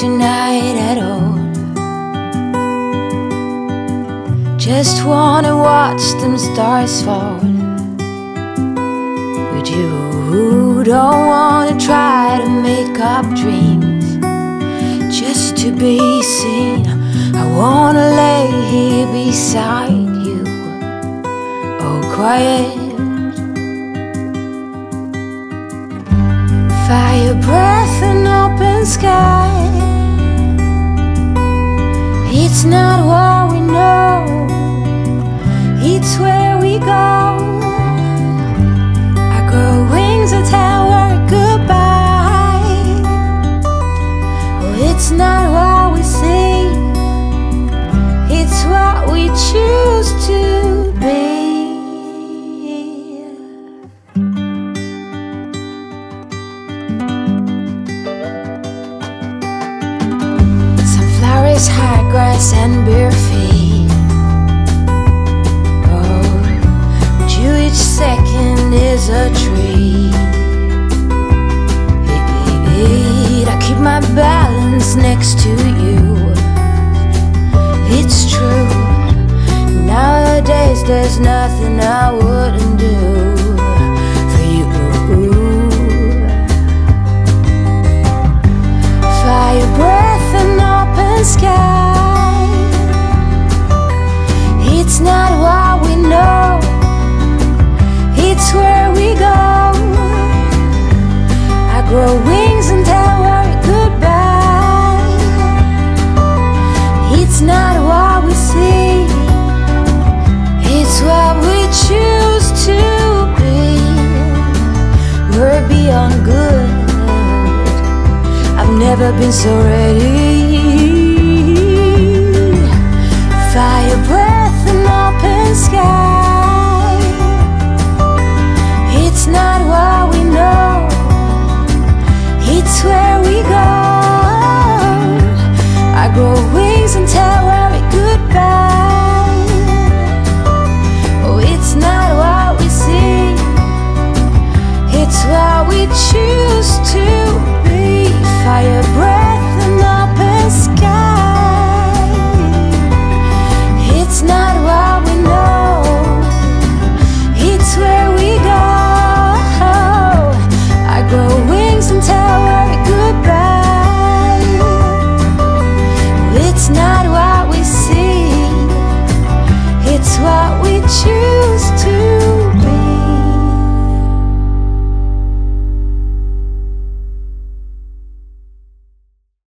tonight at all. Just wanna watch them stars fall. But you don't wanna try to make up dreams just to be seen. I wanna lay here beside you, all quiet. Fire breath and open sky. It's not what we know, it's where we go. I grow wings that tell her goodbye. Oh, it's not what we see, it's what we choose to be. High grass and bare feet. Oh, but you each second is a treat. I keep my balance next to you. It's true. Nowadays there's nothing I wouldn't do for you. Fire breath and open sky. It's not what we know, it's where we go. I grow wings and tell her goodbye. It's not what we see, it's what we choose to be. We're beyond good. I've never been so ready.